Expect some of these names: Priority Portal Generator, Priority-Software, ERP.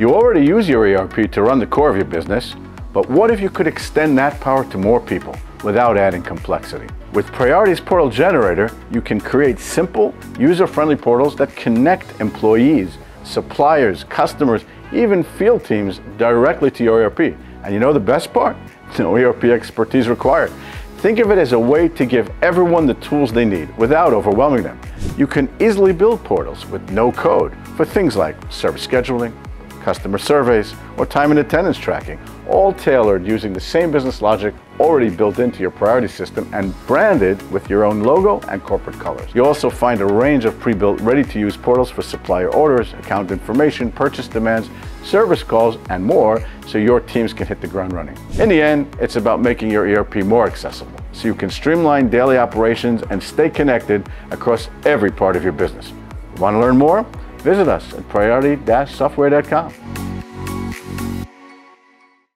You already use your ERP to run the core of your business, but what if you could extend that power to more people without adding complexity? With Priority's Portal Generator, you can create simple, user-friendly portals that connect employees, suppliers, customers, even field teams directly to your ERP. And you know the best part? No ERP expertise required. Think of it as a way to give everyone the tools they need without overwhelming them. You can easily build portals with no code for things like service scheduling, customer surveys, or time and attendance tracking, all tailored using the same business logic already built into your Priority system and branded with your own logo and corporate colors. You'll also find a range of pre-built, ready-to-use portals for supplier orders, account information, purchase demands, service calls, and more, so your teams can hit the ground running. In the end, it's about making your ERP more accessible, so you can streamline daily operations and stay connected across every part of your business. Want to learn more? Visit us at priority-software.com.